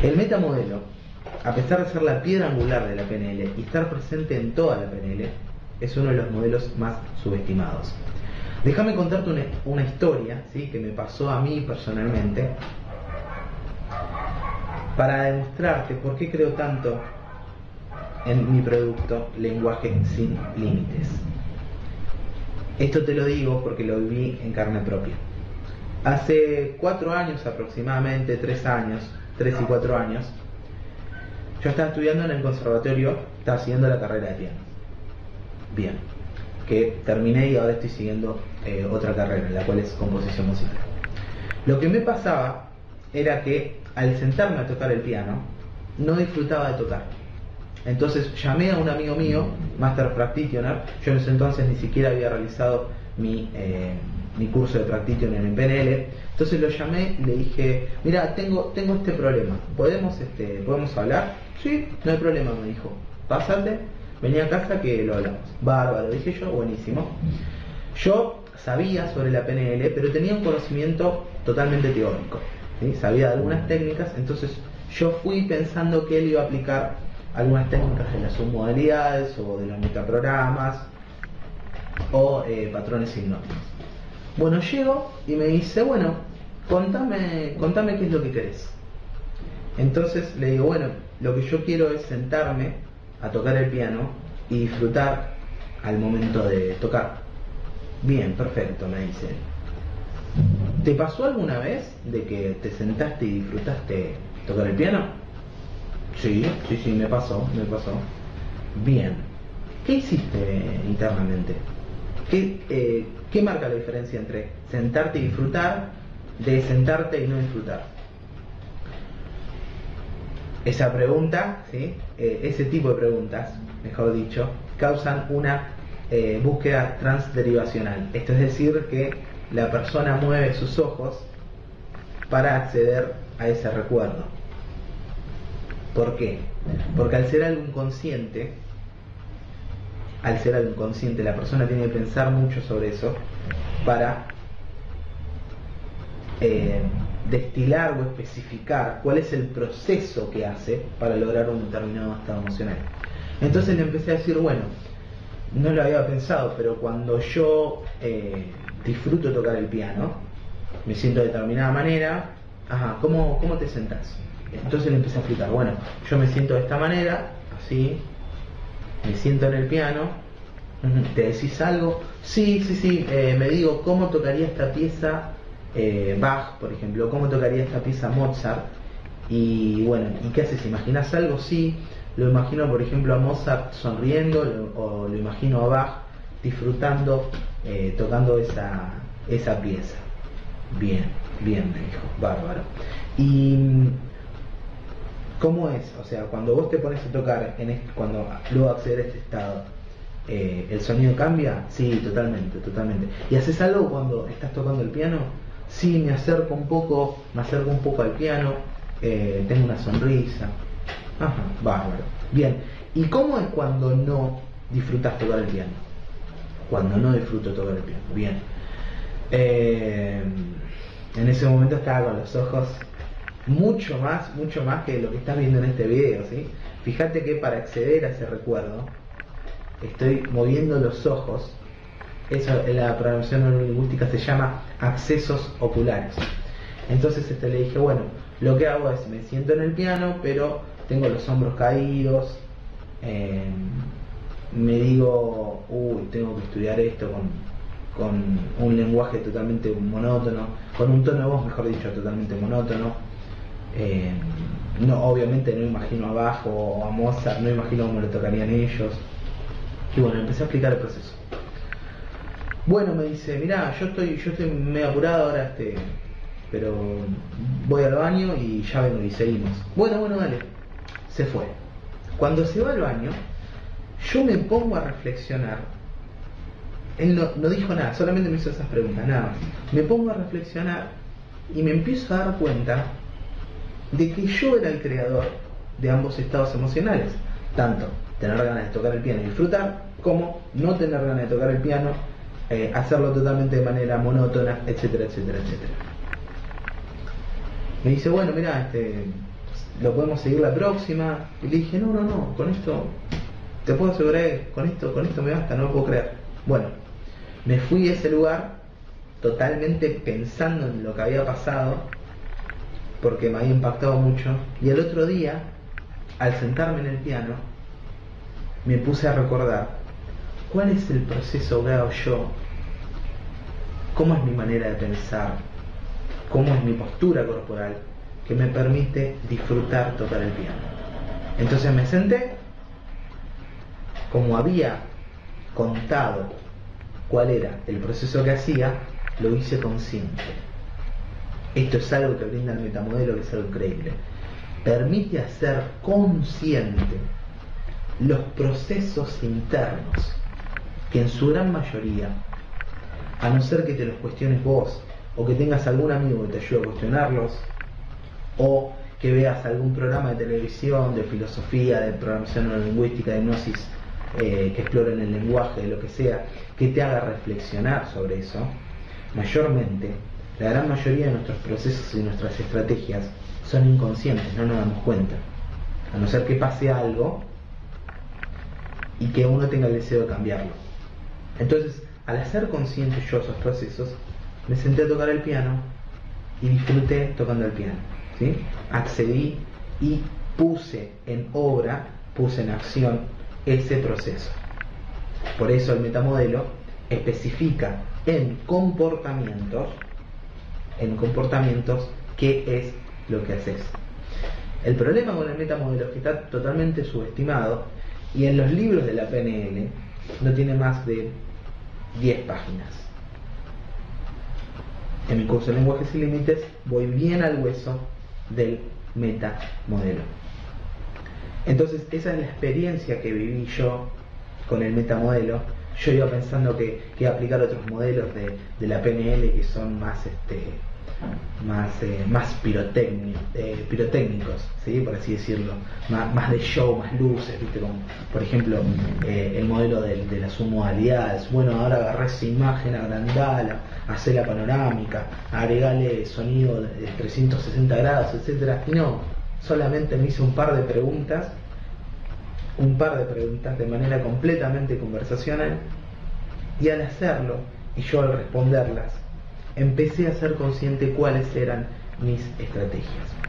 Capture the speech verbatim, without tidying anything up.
El metamodelo, a pesar de ser la piedra angular de la P N L y estar presente en toda la P N L, es uno de los modelos más subestimados. Déjame contarte una, una historia, ¿sí?, que me pasó a mí personalmente, para demostrarte por qué creo tanto en mi producto Lenguaje sin Límites. Esto te lo digo porque lo viví en carne propia. Hace cuatro años aproximadamente, tres años, tres y cuatro años, yo estaba estudiando en el conservatorio, estaba siguiendo la carrera de piano. Bien, que terminé y ahora estoy siguiendo eh, otra carrera, la cual es composición musical. Lo que me pasaba era que al sentarme a tocar el piano, no disfrutaba de tocar. Entonces llamé a un amigo mío, Master Practitioner. Yo en ese entonces ni siquiera había realizado mi, eh, mi curso de Practitioner en P N L. Entonces lo llamé y le dije: mira, tengo, tengo este problema, ¿podemos, este, ¿podemos hablar? Sí, no hay problema, me dijo. Pásate, vení a casa que lo hablamos. Bárbaro, dije yo, buenísimo. Yo sabía sobre la P N L, pero tenía un conocimiento totalmente teórico, ¿sí? Sabía de algunas técnicas, entonces yo fui pensando que él iba a aplicar algunas técnicas de las submodalidades o de los metaprogramas o eh, patrones hipnóticos. Bueno, llego y me dice: bueno, contame, contame qué es lo que querés. Entonces le digo: bueno, lo que yo quiero es sentarme a tocar el piano y disfrutar al momento de tocar. Bien, perfecto, me dice. ¿Te pasó alguna vez de que te sentaste y disfrutaste tocar el piano? Sí, sí, sí, me pasó, me pasó. Bien, ¿qué hiciste internamente? ¿Qué, eh, ¿Qué marca la diferencia entre sentarte y disfrutar de sentarte y no disfrutar? Esa pregunta, ¿sí? eh, ese tipo de preguntas, mejor dicho, causan una eh, búsqueda transderivacional. Esto es decir, que la persona mueve sus ojos para acceder a ese recuerdo. ¿Por qué? Porque al ser algo inconsciente, al ser algo inconsciente, la persona tiene que pensar mucho sobre eso para eh, destilar o especificar cuál es el proceso que hace para lograr un determinado estado emocional. Entonces le empecé a decir: bueno, no lo había pensado, pero cuando yo eh, disfruto tocar el piano, me siento de determinada manera. Ajá, ¿cómo, cómo te sentás? Entonces le empecé a explicar: bueno, yo me siento de esta manera, así, me siento en el piano. ¿Te decís algo? Sí, sí, sí, eh, me digo cómo tocaría esta pieza eh, Bach, por ejemplo, cómo tocaría esta pieza Mozart. Y bueno, ¿y qué haces? ¿Imaginas algo? Sí, lo imagino, por ejemplo, a Mozart sonriendo, lo, o lo imagino a Bach disfrutando, eh, tocando esa, esa pieza. Bien, bien, me dijo, bárbaro. Y... ¿cómo es? O sea, cuando vos te pones a tocar, en este, cuando luego accedes a este estado, eh, ¿el sonido cambia? Sí, totalmente, totalmente. ¿Y haces algo cuando estás tocando el piano? Sí, me acerco un poco, me acerco un poco al piano, eh, tengo una sonrisa. Ajá, bárbaro. Bien, ¿y cómo es cuando no disfrutas tocar el piano? Cuando no disfruto tocar el piano, bien. Eh, en ese momento estaba con los ojos... mucho más, mucho más que lo que estás viendo en este video, ¿sí? Fíjate que para acceder a ese recuerdo estoy moviendo los ojos. Eso en la programación neurolingüística se llama accesos oculares. Entonces este, le dije: bueno, lo que hago es me siento en el piano, pero tengo los hombros caídos, eh, me digo: uy, tengo que estudiar esto con... con un lenguaje totalmente monótono, con un tono de voz, mejor dicho, totalmente monótono. Eh, no, obviamente no imagino a Bach o a Mozart, no imagino cómo lo tocarían ellos. Y bueno, empecé a explicar el proceso. Bueno, me dice: mirá, yo estoy, yo estoy medio apurado ahora, este, pero voy al baño y ya vengo y seguimos. Bueno, bueno, dale. Se fue. Cuando se va al baño, yo me pongo a reflexionar. Él no, no dijo nada, solamente me hizo esas preguntas, nada más. Me pongo a reflexionar y me empiezo a dar cuenta de que yo era el creador de ambos estados emocionales, tanto tener ganas de tocar el piano y disfrutar, como no tener ganas de tocar el piano, eh, hacerlo totalmente de manera monótona, etcétera, etcétera, etcétera. Me dice: bueno, mira, este, lo podemos seguir la próxima. Y le dije, no, no, no, con esto te puedo asegurar que con esto, con esto me basta, no lo puedo creer. Bueno, me fui a ese lugar totalmente pensando en lo que había pasado, porque me había impactado mucho. Y el otro día, al sentarme en el piano, me puse a recordar cuál es el proceso que hago yo, cómo es mi manera de pensar, cómo es mi postura corporal que me permite disfrutar tocar el piano. Entonces me senté, como había contado cuál era el proceso que hacía, lo hice consciente. Esto es algo que brinda el metamodelo, que es algo increíble. Permite hacer consciente los procesos internos, que en su gran mayoría, a no ser que te los cuestiones vos, o que tengas algún amigo que te ayude a cuestionarlos, o que veas algún programa de televisión, de filosofía, de programación neurolingüística, de hipnosis, eh, que exploren el lenguaje, de lo que sea, que te haga reflexionar sobre eso. Mayormente, la gran mayoría de nuestros procesos y nuestras estrategias son inconscientes, no nos damos cuenta, a no ser que pase algo y que uno tenga el deseo de cambiarlo. Entonces, al hacer consciente yo esos procesos, me senté a tocar el piano y disfruté tocando el piano, ¿sí? Accedí y puse en obra, puse en acción ese proceso. Por eso el metamodelo especifica en comportamientos, en comportamientos, qué es lo que haces. El problema con el metamodelo es que está totalmente subestimado, y en los libros de la P N L no tiene más de diez páginas. En mi curso de Lenguaje sin Límites voy bien al hueso del metamodelo. Entonces, esa es la experiencia que viví yo con el metamodelo. Yo iba pensando que, que iba a aplicar otros modelos de, de la P N L que son más este más eh, más pirotécnico, eh, pirotécnicos, ¿sí? Por así decirlo, más, más de show, más luces, ¿viste? Como, por ejemplo, eh, el modelo de, de las submodalidades. Bueno, ahora agarré esa imagen, agrandala, hacela panorámica, agregale sonido de trescientos sesenta grados, etcétera. Y no, solamente me hice un par de preguntas, un par de preguntas de manera completamente conversacional, y al hacerlo, y yo al responderlas, empecé a ser consciente cuáles eran mis estrategias.